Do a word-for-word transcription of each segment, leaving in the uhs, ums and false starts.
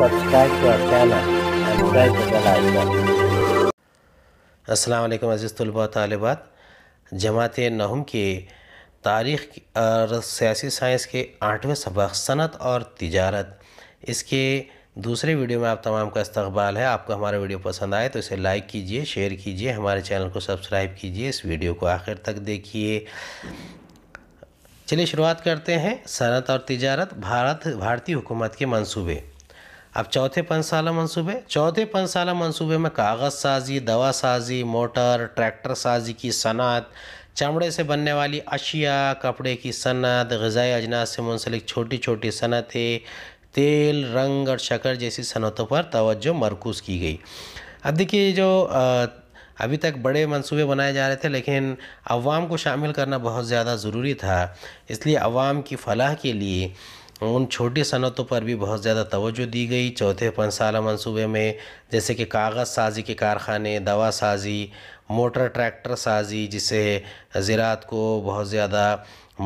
subscribe to our channel and press the bell icon. अस्सलामुअलैकुम अज़ीज़ तुलबा तालिबात, जमात नहम के तारीख़ और सियासी साइंस के आठवें सबक सनत और तिजारत इसके दूसरे वीडियो में आप तमाम का इस्तकबाल है। आपको हमारा वीडियो पसंद आए तो इसे लाइक कीजिए, शेयर कीजिए, हमारे चैनल को सब्सक्राइब कीजिए, इस वीडियो को आखिर तक देखिए। चलिए शुरुआत करते हैं। सनत और तिजारत, भारत भारतीय हुकूमत के मंसूबे। अब चौथे पाँच साला मनसूबे चौथे पाँच साला मनसूबे में कागज़ साजी, दवा साजी, मोटर ट्रैक्टर साजी की सनत, चमड़े से बनने वाली अशिया, कपड़े की सनत, ग़िज़ाई अजनास से मुंसलिक छोटी छोटी सनतें, तेल, रंग और शक्कर जैसी सनतों पर तवज्जो मरकूज़ की गई। अब देखिए, जो अभी तक बड़े मंसूबे बनाए जा रहे थे लेकिन अवाम को शामिल करना बहुत ज़्यादा ज़रूरी था, इसलिए अवाम की फलाह के लिए उन छोटी सनतों पर भी बहुत ज़्यादा तवज्जो दी गई। चौथे पाँच साला मंसूबे में जैसे कि कागज़ साजी के कारखाने, दवा साजी, मोटर ट्रैक्टर साजी जिससे ज़राअत को बहुत ज़्यादा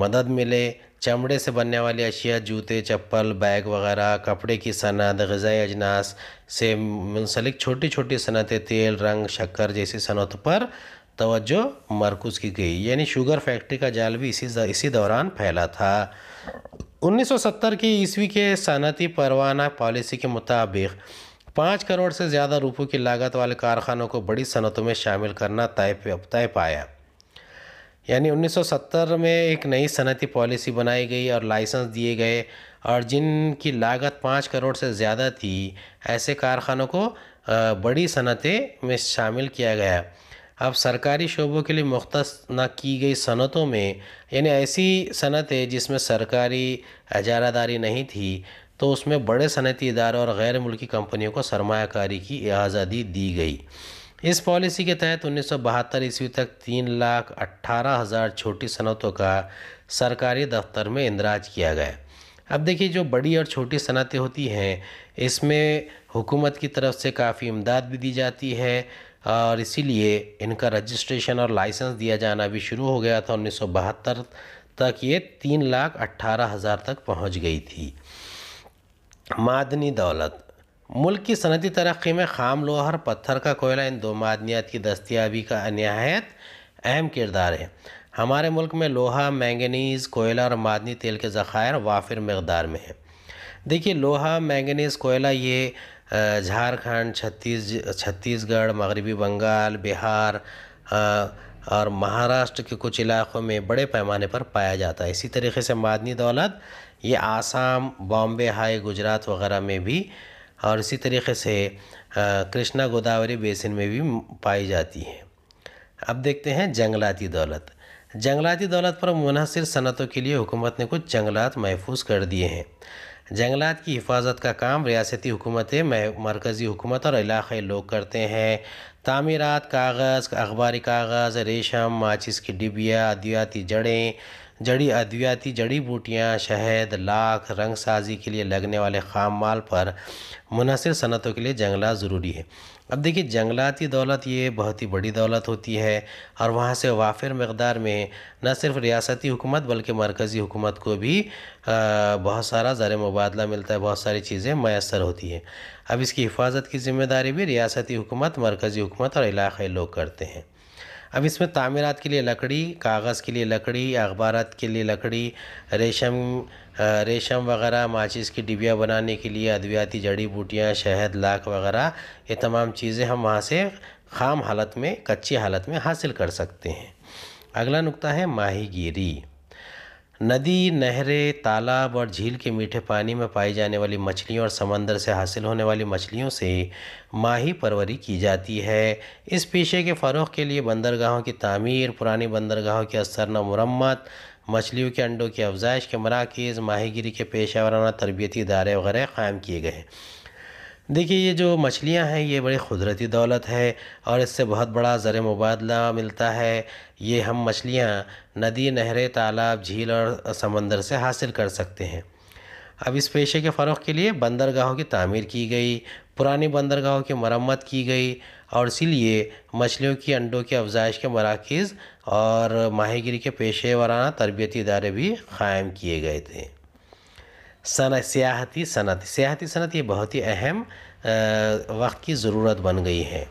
मदद मिले, चमड़े से बनने वाली अशिया, जूते, चप्पल, बैग वग़ैरह, कपड़े की सनत, ग़िज़ाई अजनास से मुंसलिक छोटी छोटी सनतें, तेल, रंग, शक्कर जैसी सनतों पर तवज्जो मरकूज़ की गई। यानी शुगर फैक्ट्री का जाल भी इसी इसी दौरान फैला था। उन्नीस सौ सत्तर की ईस्वी के सनती परवाना पॉलिसी के मुताबिक पाँच करोड़ से ज़्यादा रुपयों की लागत वाले कारखानों को बड़ी सनतों में शामिल करना तय तय पाया। यानी उन्नीस सौ सत्तर में एक नई सनती पॉलिसी बनाई गई और लाइसेंस दिए गए, और जिनकी लागत पाँच करोड़ से ज़्यादा थी ऐसे कारखानों को बड़ी सनतें में शामिल किया गया। अब सरकारी शोबों के लिए मुख्तस न की गई सनतों में, यानी ऐसी सनतें जिसमें सरकारी इजारादारी नहीं थी, तो उसमें बड़े सनती इदारों और गैर मुल्की कंपनियों को सरमायाकारी की आज़ादी दी गई। इस पॉलिसी के तहत उन्नीस सौ बहत्तर ईस्वी तक तीन लाख अट्ठारह हज़ार छोटी सनतों का सरकारी दफ्तर में इंदराज किया गया। अब देखिए, जो बड़ी और छोटी सनतें होती हैं इसमें हुकूमत की तरफ से काफ़ी इमदाद भी दी जाती है, और इसीलिए इनका रजिस्ट्रेशन और लाइसेंस दिया जाना भी शुरू हो गया था। उन्नीस सौ बहत्तर तक ये तीन लाख अट्ठारह हज़ार तक पहुँच गई थी। मादनी दौलत, मुल्क की सनती तरक्की में खाम लोहा और पत्थर का कोयला, इन दो मादनियात की दस्तियाबी का नहायत अहम किरदार है। हमारे मुल्क में लोहा, मैंगनीज़, कोयला और मादनी तेल के ज़खायर वाफिर मकदार में हैं। देखिए, लोहा, मैंगनीज़, कोयला ये झारखंड, छत्तीस छत्तीसगढ़, मगरबी बंगाल, बिहार और महाराष्ट्र के कुछ इलाक़ों में बड़े पैमाने पर पाया जाता है। इसी तरीके से मादनी दौलत ये आसाम, बॉम्बे हाई, गुजरात वग़ैरह में भी, और इसी तरीक़े से कृष्णा गोदावरी बेसिन में भी पाई जाती है। अब देखते हैं जंगलाती दौलत। जंगलाती दौलत पर मुनहसिर सनतों के लिए हुकूमत ने कुछ जंगलात महफूज कर दिए हैं। जंगलात की हिफाजत का काम रियासती हुकूमतें, मरकज़ी हुकूमत और इलाक़ाई लोग करते हैं। तामीरात, कागज़, अखबारी कागज़, रेशम, माचिस की डिबिया, अद्वियाती जड़ें जड़ी अद्वियाती जड़ी बूटियाँ, शहद, लाख, रंग साजी के लिए लगने वाले खाम माल पर मुनहसर सनतों के लिए जंगलात ज़रूरी है। अब देखिए, जंगलाती दौलत ये बहुत ही बड़ी दौलत होती है, और वहाँ से वाफिर मकदार में न सिर्फ रियासती हुकूमत बल्कि मरकज़ी हुकूमत को भी आ, बहुत सारा ज़र मुबादला मिलता है, बहुत सारी चीज़ें मैसर होती हैं। अब इसकी हिफाजत की ज़िम्मेदारी भी रियासती हुकूमत, मरकज़ी हुकूमत और इलाक़ाई लोग करते हैं। अब इसमें तामीरात के लिए लकड़ी, कागज़ के लिए लकड़ी, अखबारात के लिए लकड़ी, रेशम रेशम वग़ैरह, माचिस की डिबिया बनाने के लिए अद्वियाती जड़ी बूटियाँ, शहद, लाख वग़ैरह, ये तमाम चीज़ें हम वहाँ से खाम हालत में, कच्ची हालत में हासिल कर सकते हैं। अगला नुक्ता है माहीगीरी। नदी, नहरें, तालाब और झील के मीठे पानी में पाई जाने वाली मछलियों और समंदर से हासिल होने वाली मछलियों से माही परवरी की जाती है। इस पेशे के फ़रोग़ के लिए बंदरगाहों की तामीर, पुरानी बंदरगाहों की असरना मरम्मत, मछलियों के अंडों की अफजाइश के मराकज़, माहीगिरी के पेशा वराना तरबियती इदारे वगैरह क़ायम किए गए हैं। देखिए, ये जो मछलियां हैं ये बड़ी क़ुदरती दौलत है, और इससे बहुत बड़ा ज़र मुबादला मिलता है। ये हम मछलियां नदी, नहरें, तालाब, झील और समंदर से हासिल कर सकते हैं। अब इस पेशे के फ़रोग़ के लिए बंदरगाहों की तामीर की गई, पुरानी बंदरगाहों की मरम्मत की गई, और इसीलिए मछलियों की अंडों की अफजाइश के मराकज़ और माहीगिरी के पेशे वराना तरबियती इदारे भी क़ायम किए गए थे। सना सियाहती सनत सियाहती सनत ये बहुत ही अहम वक्त की ज़रूरत बन गई है।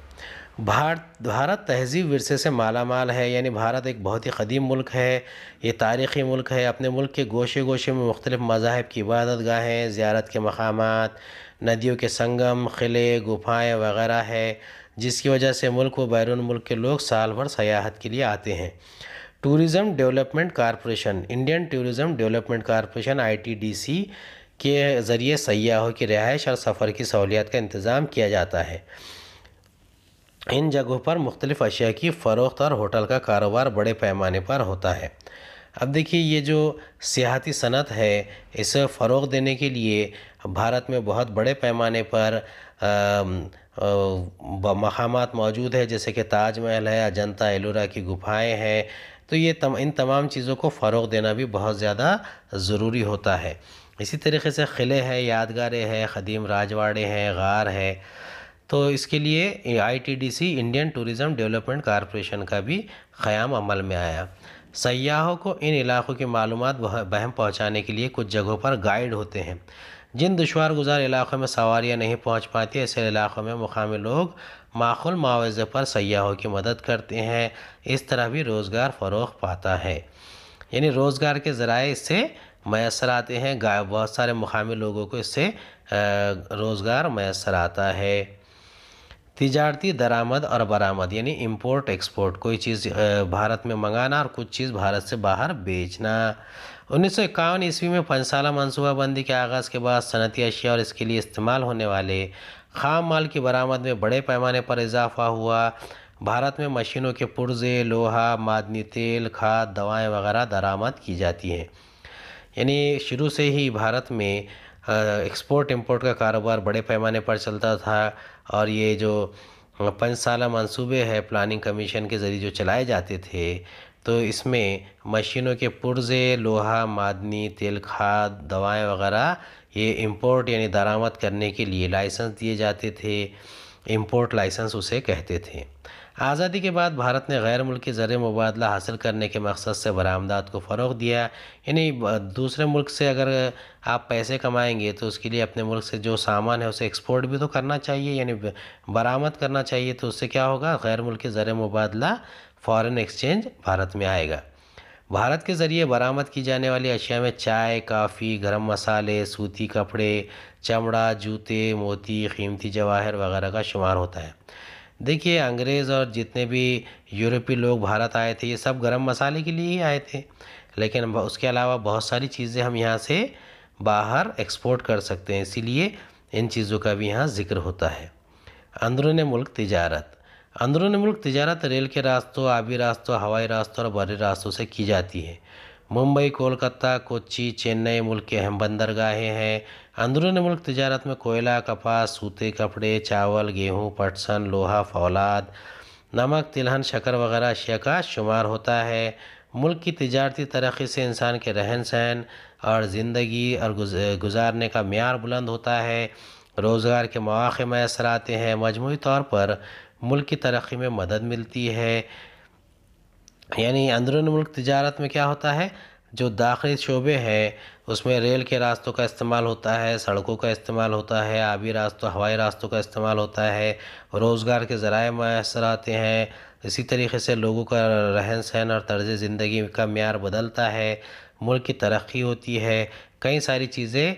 भारत भारत तहजीब विरसे से माला माल है, यानी भारत एक बहुत ही क़दीम मुल्क है, ये तारीख़ी मुल्क है। अपने मुल्क के गोशे गोशे में मुख्तलिफ़ मज़ाहब की इबादत गाहें, ज़ियारत के मक़ामात, नदियों के संगम, क़िले, गुफाएँ वग़ैरह है, जिसकी वजह से मुल्क व बैरून मुल्क के लोग साल भर सयाहत के लिए आते हैं। Tourism development corporation, Indian tourism development corporation I T D C के ज़रिए सयाहों की रिहाइश और सफ़र की सहूलियात का इंतज़ाम किया जाता है। इन जगहों पर मुख्तलिफ़ अशिया की फ़रोख्त और होटल का कारोबार बड़े पैमाने पर होता है। अब देखिए, ये जो सियाहती सनत है, इसे फ़रोग़ देने के लिए भारत में बहुत बड़े पैमाने पर मक़ामात मौजूद है, जैसे कि ताजमहल है, अजंता एलोरा की गुफाएं हैं। तो ये तम, इन तमाम चीज़ों को फ़रोग़ देना भी बहुत ज़्यादा ज़रूरी होता है। इसी तरीके से क़िले हैं, यादगारें हैं, क़दीम राजवाड़े हैं, गार है। तो इसके लिए I T D C Indian tourism development corporation का भी क़याम अमल में आया। सयाहों को इन इलाक़ों की मालूमात बहम पहुँचाने के लिए कुछ जगहों पर गाइड होते हैं। जिन दुश्वार गुजार इलाक़ों में सवारियाँ नहीं पहुँच पाती, ऐसे इलाक़ों में मुकामी लोग माकूल मुआवजे पर सयाहों की मदद करते हैं। इस तरह भी रोज़गार फ़रोग़ पाता है, यानी रोज़गार के ज़राए इससे मैसर आते हैं। बहुत सारे मुकामी लोगों को इससे रोज़गार मैसर आता है। तिजारती दरामद और बरामद, यानी इंपोर्ट एक्सपोर्ट, कोई चीज़ भारत में मंगाना और कुछ चीज़ भारत से बाहर बेचना। उन्नीस सौ इक्यावन ईस्वी में पंचसाला मनसूबाबंदी के आगाज़ के बाद सनती अशिया और इसके लिए इस्तेमाल होने वाले खाम माल की बरामद में बड़े पैमाने पर इजाफा हुआ। भारत में मशीनों के पुर्जे, लोहा, मादनी तेल, खाद, दवाएँ वगैरह दरामद की जाती हैं। यानी शुरू से ही भारत में एक्सपोर्ट इंपोर्ट का कारोबार बड़े पैमाने पर चलता था, और ये जो पंचसाला मंसूबे है प्लानिंग कमीशन के ज़रिए जो चलाए जाते थे, तो इसमें मशीनों के पुर्जे, लोहा, मादनी तेल, खाद, दवाएं वगैरह ये इंपोर्ट यानी दरामद करने के लिए लाइसेंस दिए जाते थे। इंपोर्ट लाइसेंस उसे कहते थे। आज़ादी के बाद भारत ने गैर मुल्की ज़र मुबादला हासिल करने के मकसद से बरामदात को फ़रोग़ दिया। यानी दूसरे मुल्क से अगर आप पैसे कमाएंगे तो उसके लिए अपने मुल्क से जो सामान है उसे एक्सपोर्ट भी तो करना चाहिए, यानी बरामद करना चाहिए। तो उससे क्या होगा, गैर मुल्की ज़र मुबादला फ़ॉरेन एक्सचेंज भारत में आएगा। भारत के ज़रिए बरामद की जाने वाली अशिया में चाय, काफ़ी, गरम मसाले, सूती कपड़े, चमड़ा, जूते, मोती, कीमती जवाहर वगैरह का शुमार होता है। देखिए, अंग्रेज़ और जितने भी यूरोपीय लोग भारत आए थे, ये सब गरम मसाले के लिए ही आए थे, लेकिन उसके अलावा बहुत सारी चीज़ें हम यहाँ से बाहर एक्सपोर्ट कर सकते हैं, इसीलिए इन चीज़ों का भी यहाँ जिक्र होता है। अंदरूनी मुल्क तिजारत, अंदरूनी मुल्क तिजारत रेल के रास्तों, आबी रास्तों, हवाई रास्तों और बड़े रास्तों से की जाती है। मुंबई, कोलकाता, कोच्चि, चेन्नई मुल्क के अहम बंदरगाहें हैं। अंदरूनी मुल्क तिजारत में कोयला, कपास, सूते कपड़े, चावल, गेहूँ, पटसन, लोहा, फौलाद, नमक, तिलहन, शक्कर वगैरह अशिया का शुमार होता है। मुल्क की तिजारती तरक्की से इंसान के रहन सहन और ज़िंदगी और गुजारने का म्यार बुलंद होता है। रोज़गार के मौक़े मैसर आते हैं। मजमूई तौर पर मुल्क की तरक्की में मदद मिलती है। यानी अंदरूनी मुल्क तिजारत में क्या होता है, जो दाखिली शोबे हैं उसमें रेल के रास्तों का इस्तेमाल होता है, सड़कों का इस्तेमाल होता है, आबी रास्तों, हवाई रास्तों का इस्तेमाल होता है, रोज़गार के ज़राए मैसर आते हैं। इसी तरीके से लोगों का रहन सहन और तर्ज ज़िंदगी का म्यार बदलता है, मुल्क की तरक्की होती है। कई सारी चीज़ें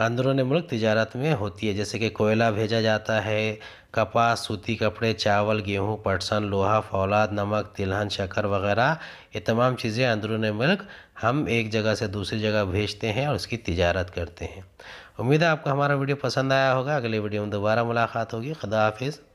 अंदरूनी मुल्क तिजारत में होती है, जैसे कि कोयला भेजा जाता है, कपास, सूती कपड़े, चावल, गेहूँ, पटसन, लोहा, फौलाद, नमक, तिलहन, शक्कर वगैरह, ये तमाम चीज़ें अंदरूनी मुल्क हम एक जगह से दूसरी जगह भेजते हैं और उसकी तिजारत करते हैं। उम्मीद है आपको हमारा वीडियो पसंद आया होगा। अगले वीडियो में दोबारा मुलाकात होगी। खुदा हाफिज़।